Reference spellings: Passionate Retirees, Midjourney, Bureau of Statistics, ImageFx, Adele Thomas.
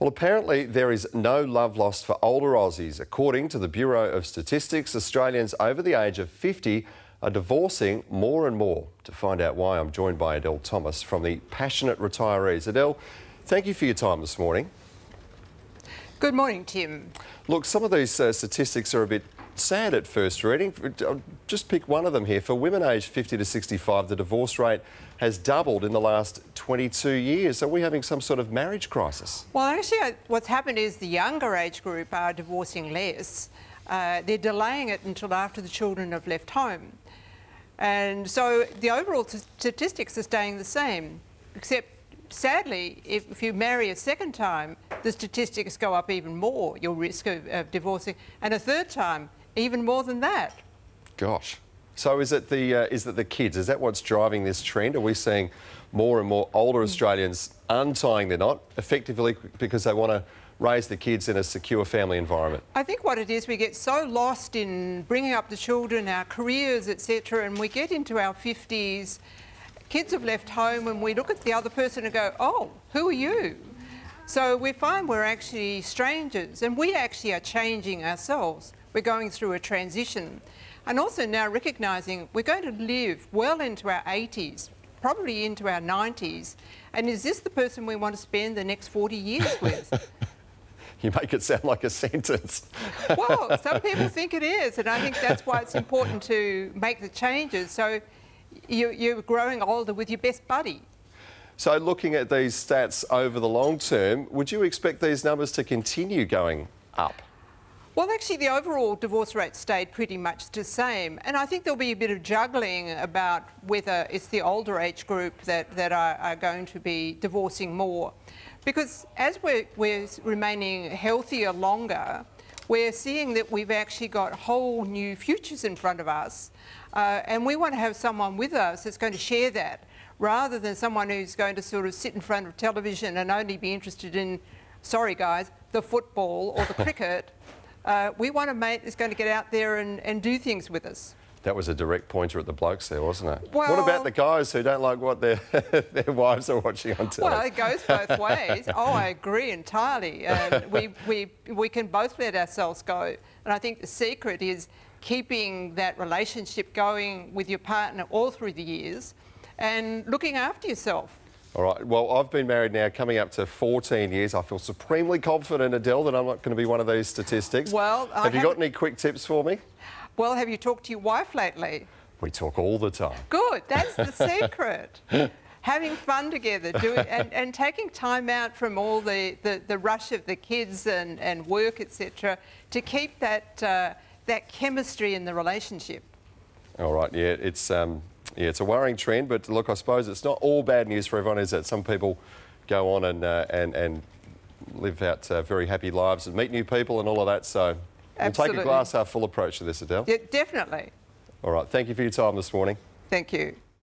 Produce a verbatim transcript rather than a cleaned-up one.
Well, apparently there is no love lost for older Aussies. According to the Bureau of Statistics, Australians over the age of fifty are divorcing more and more. To find out why, I'm joined by Adele Thomas from the Passionate Retirees. Adele, thank you for your time this morning. Good morning, Tim. Look, some of these uh, statistics are a bit sad at first reading. I'll just pick one of them here. For women aged fifty to sixty-five, the divorce rate has doubled in the last twenty-two years. Are we having some sort of marriage crisis? Well, actually, what's happened is the younger age group are divorcing less. Uh, they're delaying it until after the children have left home. And so the overall statistics are staying the same, except sadly, if, if you marry a second time, the statistics go up even more, your risk of, of divorcing, and a third time, even more than that. Gosh. So is it the uh, is it the kids? Is that what's driving this trend? Are we seeing more and more older Australians untying their knot, effectively because they want to raise the kids in a secure family environment? I think what it is, we get so lost in bringing up the children, our careers, et cetera, and we get into our fifties. Kids have left home and we look at the other person and go, oh, who are you? So we find we're actually strangers, and we actually are changing ourselves. We're going through a transition, and also now recognising we're going to live well into our eighties, probably into our nineties, and is this the person we want to spend the next forty years with? You make it sound like a sentence. Well, some people think it is, and I think that's why it's important to make the changes. So You, you're growing older with your best buddy. So looking at these stats over the long term, would you expect these numbers to continue going up? Well, actually, the overall divorce rate stayed pretty much the same. And I think there'll be a bit of juggling about whether it's the older age group that, that are, are going to be divorcing more. Because as we're, we're remaining healthier longer, we're seeing that we've actually got whole new futures in front of us, uh, and we want to have someone with us that's going to share that, rather than someone who's going to sort of sit in front of television and only be interested in, sorry guys, the football or the cricket. Uh, we want a mate that's going to get out there and, and do things with us. That was a direct pointer at the blokes there, wasn't it? Well, what about the guys who don't like what their their wives are watching on television? Well, it goes both ways. Oh, I agree entirely. Uh, we, we, we can both let ourselves go. And I think the secret is keeping that relationship going with your partner all through the years and looking after yourself. All right. Well, I've been married now coming up to fourteen years. I feel supremely confident, Adele, that I'm not going to be one of these statistics. Well, I have you got any quick tips for me? Well, have you talked to your wife lately? We talk all the time. Good, that's the secret. Having fun together, doing, and, and taking time out from all the, the, the rush of the kids and, and work, et cetera, to keep that, uh, that chemistry in the relationship. All right, yeah, it's, um, yeah, it's a worrying trend, but look, I suppose it's not all bad news for everyone, is that some people go on and, uh, and, and live out uh, very happy lives and meet new people and all of that, so... We'll Absolutely. Take a glass half full approach to this, Adele. Yeah, definitely. All right, thank you for your time this morning. Thank you.